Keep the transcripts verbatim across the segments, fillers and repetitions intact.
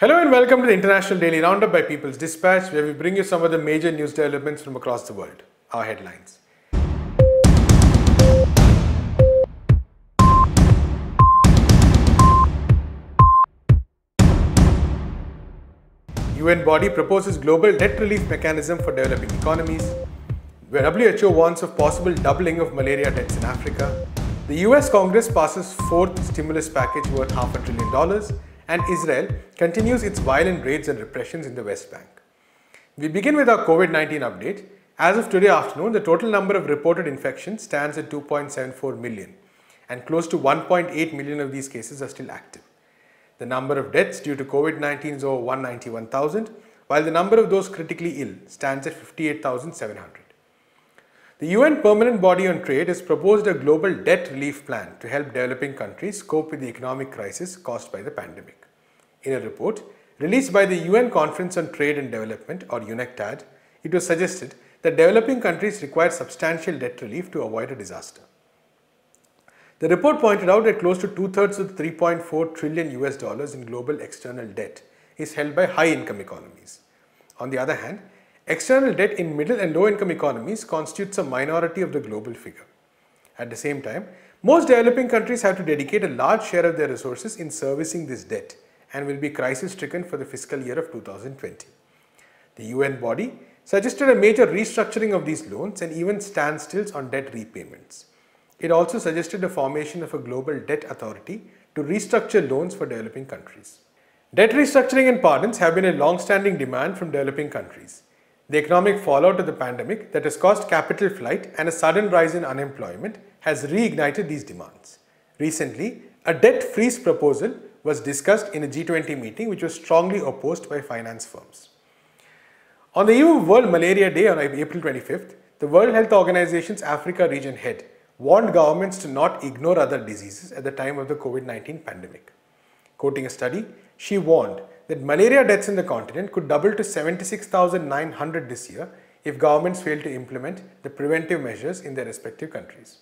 Hello and welcome to the International Daily Roundup by People's Dispatch, where we bring you some of the major news developments from across the world. Our headlines. U N body proposes global debt relief mechanism for developing economies. Where W H O warns of possible doubling of malaria deaths in Africa. The U S Congress passes fourth stimulus package worth half a trillion dollars. And Israel continues its violent raids and repressions in the West Bank. We begin with our COVID nineteen update. As of today afternoon, the total number of reported infections stands at two point seven four million, and close to one point eight million of these cases are still active. The number of deaths due to COVID nineteen is over one hundred ninety-one thousand, while the number of those critically ill stands at fifty-eight thousand seven hundred. The U N Permanent Body on Trade has proposed a global debt relief plan to help developing countries cope with the economic crisis caused by the pandemic. In a report released by the U N Conference on Trade and Development, or UNCTAD, it was suggested that developing countries require substantial debt relief to avoid a disaster. The report pointed out that close to two-thirds of the three point four trillion U S dollars in global external debt is held by high-income economies. On the other hand, external debt in middle and low-income economies constitutes a minority of the global figure. At the same time, most developing countries have to dedicate a large share of their resources in servicing this debt and will be crisis-stricken for the fiscal year of two thousand twenty. The U N body suggested a major restructuring of these loans and even standstills on debt repayments. It also suggested the formation of a global debt authority to restructure loans for developing countries. Debt restructuring and pardons have been a long-standing demand from developing countries. The economic fallout of the pandemic that has caused capital flight and a sudden rise in unemployment has reignited these demands. Recently, a debt freeze proposal was discussed in a G twenty meeting, which was strongly opposed by finance firms. On the eve of World Malaria Day on April twenty-fifth, the World Health Organization's Africa region head warned governments to not ignore other diseases at the time of the COVID nineteen pandemic. Quoting a study, she warned that malaria deaths in the continent could double to seventy-six thousand nine hundred this year if governments fail to implement the preventive measures in their respective countries.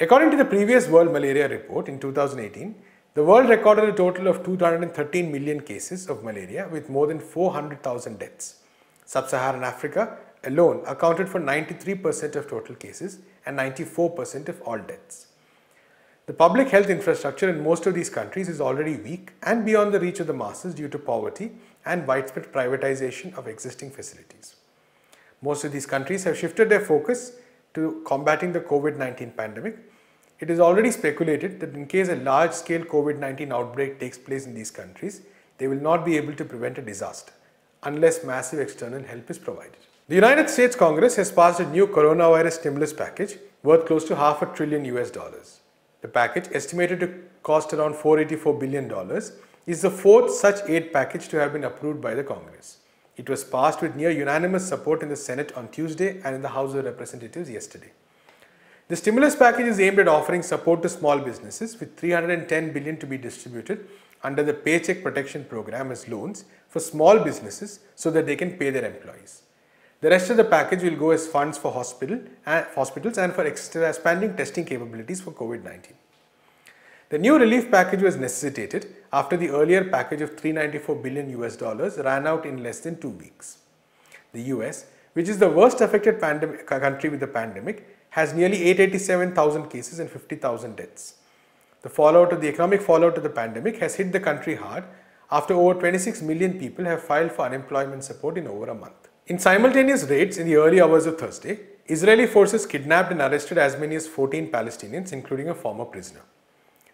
According to the previous World Malaria Report in two thousand eighteen, the world recorded a total of two hundred thirteen million cases of malaria with more than four hundred thousand deaths. Sub-Saharan Africa alone accounted for ninety-three percent of total cases and ninety-four percent of all deaths. The public health infrastructure in most of these countries is already weak and beyond the reach of the masses due to poverty and widespread privatization of existing facilities. Most of these countries have shifted their focus to combating the COVID nineteen pandemic. It is already speculated that in case a large-scale COVID nineteen outbreak takes place in these countries, they will not be able to prevent a disaster unless massive external help is provided. The United States Congress has passed a new coronavirus stimulus package worth close to half a trillion U S dollars. The package, estimated to cost around four hundred eighty-four billion dollars, is the fourth such aid package to have been approved by the Congress. It was passed with near unanimous support in the Senate on Tuesday and in the House of Representatives yesterday. The stimulus package is aimed at offering support to small businesses, with three hundred ten billion dollars to be distributed under the Paycheck Protection Program as loans for small businesses so that they can pay their employees. The rest of the package will go as funds for hospital, uh, hospitals and for expanding testing capabilities for COVID nineteen. The new relief package was necessitated after the earlier package of three hundred ninety-four billion U S dollars ran out in less than two weeks. The U S, which is the worst affected country with the pandemic, has nearly eight hundred eighty-seven thousand cases and fifty thousand deaths. The fallout of the economic fallout of the pandemic has hit the country hard after over twenty-six million people have filed for unemployment support in over a month. In simultaneous raids in the early hours of Thursday, Israeli forces kidnapped and arrested as many as fourteen Palestinians, including a former prisoner.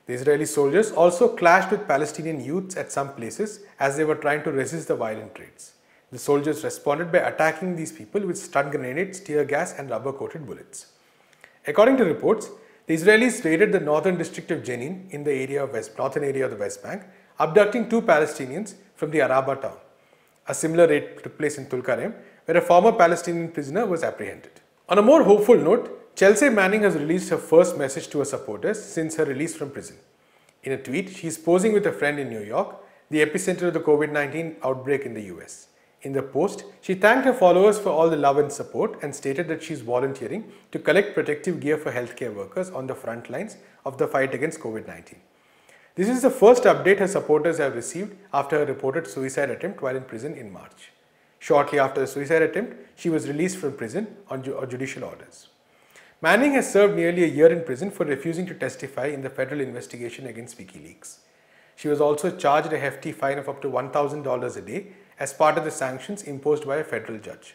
The Israeli soldiers also clashed with Palestinian youths at some places as they were trying to resist the violent raids. The soldiers responded by attacking these people with stun grenades, tear gas and rubber-coated bullets. According to reports, the Israelis raided the northern district of Jenin in the area of West, northern area of the West Bank, abducting two Palestinians from the Araba town. A similar raid took place in Tulkarem, where a former Palestinian prisoner was apprehended. On a more hopeful note, Chelsea Manning has released her first message to her supporters since her release from prison. In a tweet, she is posing with a friend in New York, the epicenter of the COVID nineteen outbreak in the U S. In the post, she thanked her followers for all the love and support and stated that she is volunteering to collect protective gear for healthcare workers on the front lines of the fight against COVID nineteen. This is the first update her supporters have received after her reported suicide attempt while in prison in March. Shortly after the suicide attempt, she was released from prison on ju- on judicial orders. Manning has served nearly a year in prison for refusing to testify in the federal investigation against WikiLeaks. She was also charged a hefty fine of up to one thousand dollars a day as part of the sanctions imposed by a federal judge.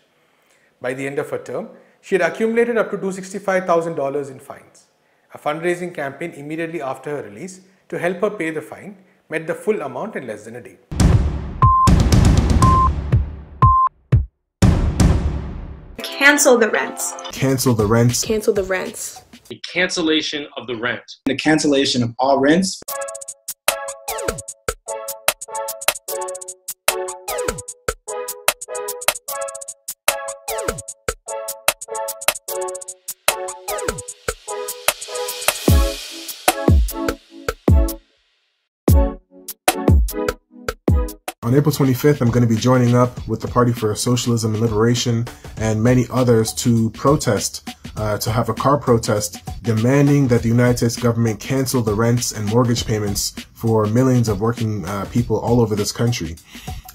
By the end of her term, she had accumulated up to two hundred sixty-five thousand dollars in fines. A fundraising campaign immediately after her release to help her pay the fine met the full amount in less than a day. Cancel the rents. Cancel the rents. Cancel the rents. The cancellation of the rent. The cancellation of all rents. On April twenty-fifth, I'm going to be joining up with the Party for Socialism and Liberation and many others to protest, uh, to have a car protest demanding that the United States government cancel the rents and mortgage payments for millions of working uh, people all over this country.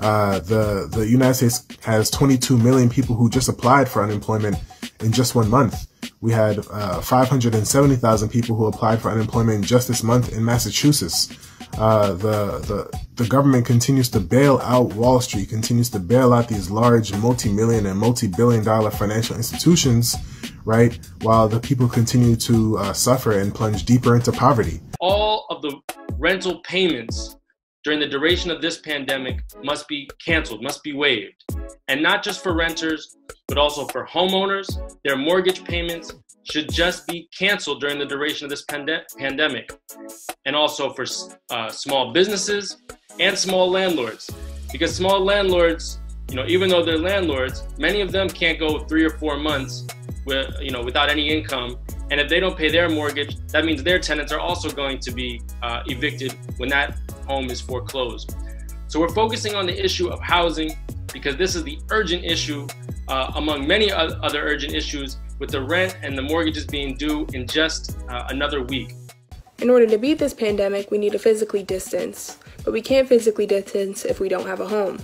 Uh, the, the United States has twenty-two million people who just applied for unemployment in just one month. We had uh, five hundred seventy thousand people who applied for unemployment just this month in Massachusetts. Uh, the, the, the government continues to bail out Wall Street, continues to bail out these large multi-million and multi-billion dollar financial institutions, right? While the people continue to uh, suffer and plunge deeper into poverty. All of the rental payments during the duration of this pandemic must be canceled, must be waived. And not just for renters, but also for homeowners. Their mortgage payments should just be canceled during the duration of this pande pandemic. And also for uh, small businesses and small landlords. Because small landlords, you know, even though they're landlords, many of them can't go three or four months with, you know, without any income. And if they don't pay their mortgage, that means their tenants are also going to be uh, evicted when that home is foreclosed. So we're focusing on the issue of housing because this is the urgent issue uh, among many other urgent issues, with the rent and the mortgages being due in just uh, another week. In order to beat this pandemic, we need to physically distance, but we can't physically distance if we don't have a home.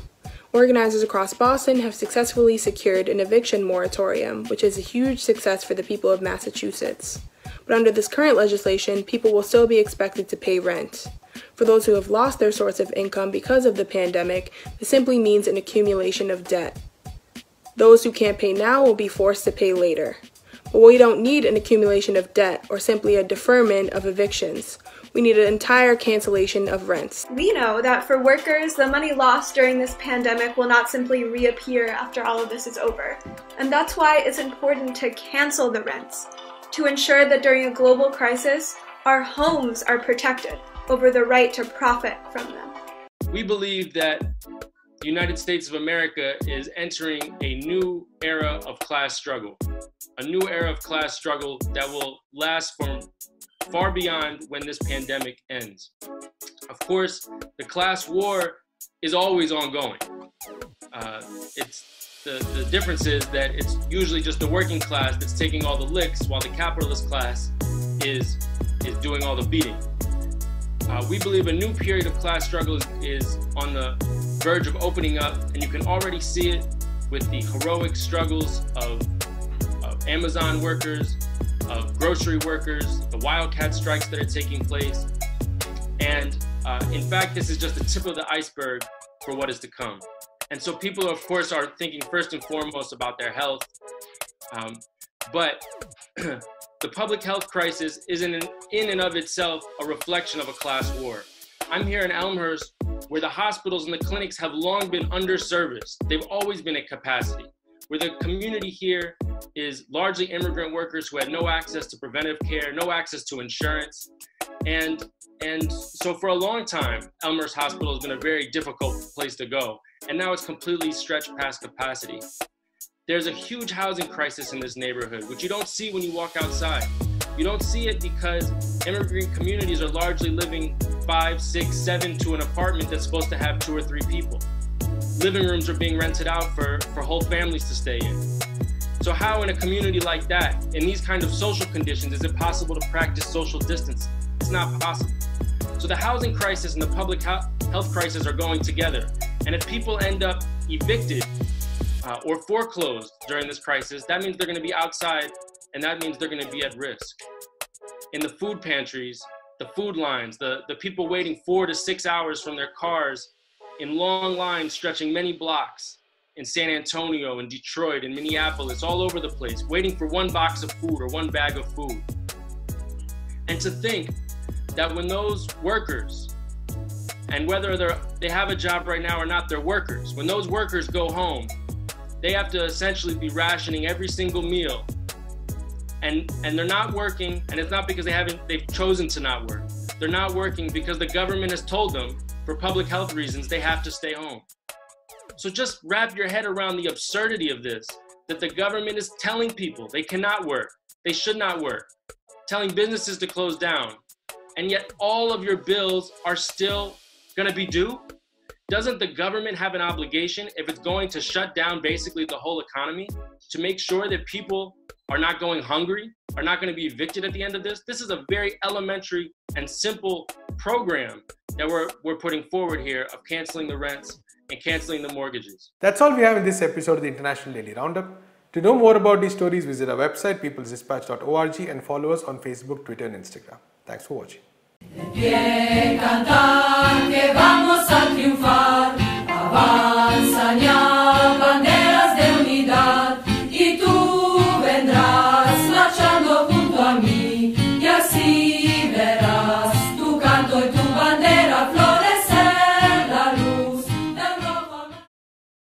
Organizers across Boston have successfully secured an eviction moratorium, which is a huge success for the people of Massachusetts. But under this current legislation, people will still be expected to pay rent. For those who have lost their source of income because of the pandemic, this simply means an accumulation of debt. Those who can't pay now will be forced to pay later. But we don't need an accumulation of debt or simply a deferment of evictions. We need an entire cancellation of rents. We know that for workers, the money lost during this pandemic will not simply reappear after all of this is over. And that's why it's important to cancel the rents, to ensure that during a global crisis, our homes are protected over the right to profit from them. We believe that the United States of America is entering a new era of class struggle, a new era of class struggle that will last for far beyond when this pandemic ends. Of course, the class war is always ongoing. Uh, it's the, the difference is that it's usually just the working class that's taking all the licks while the capitalist class is, is doing all the beating. Uh, we believe a new period of class struggle is on the verge of opening up, and you can already see it with the heroic struggles of, of Amazon workers, of grocery workers, the wildcat strikes that are taking place. And uh, in fact, this is just the tip of the iceberg for what is to come. And so people, of course, are thinking first and foremost about their health. Um, but the public health crisis isn't in, in and of itself a reflection of a class war. I'm here in Elmhurst, where the hospitals and the clinics have long been underserviced. They've always been at capacity. Where the community here is largely immigrant workers who had no access to preventive care, no access to insurance. And, and so for a long time, Elmhurst Hospital has been a very difficult place to go. And now it's completely stretched past capacity. There's a huge housing crisis in this neighborhood, which you don't see when you walk outside. You don't see it because immigrant communities are largely living five, six, seven to an apartment that's supposed to have two or three people. Living rooms are being rented out for, for whole families to stay in. So how in a community like that, in these kind of social conditions, is it possible to practice social distancing? It's not possible. So the housing crisis and the public health crisis are going together. And if people end up evicted uh, or foreclosed during this crisis, that means they're going to be outside, and that means they're going to be at risk. In the food pantries, the food lines, the, the people waiting four to six hours from their cars in long lines stretching many blocks in San Antonio, in Detroit, in Minneapolis, all over the place, waiting for one box of food or one bag of food. And to think that when those workers, and whether they're, they have a job right now or not, they're workers. When those workers go home, they have to essentially be rationing every single meal. And, and they're not working, and it's not because they haven't, they've chosen to not work. They're not working because the government has told them, for public health reasons, they have to stay home. So just wrap your head around the absurdity of this, that the government is telling people they cannot work, they should not work, telling businesses to close down, and yet all of your bills are still gonna be due? Doesn't the government have an obligation, if it's going to shut down basically the whole economy, to make sure that people are not going hungry, are not gonna be evicted at the end of this? This is a very elementary and simple program that we're, we're putting forward here of canceling the rents and canceling the mortgages. That's all we have in this episode of the International Daily Roundup. To know more about these stories, visit our website, peoples dispatch dot org, and follow us on Facebook, Twitter, and Instagram. Thanks for watching. De pie cantar que vamos a triunfar.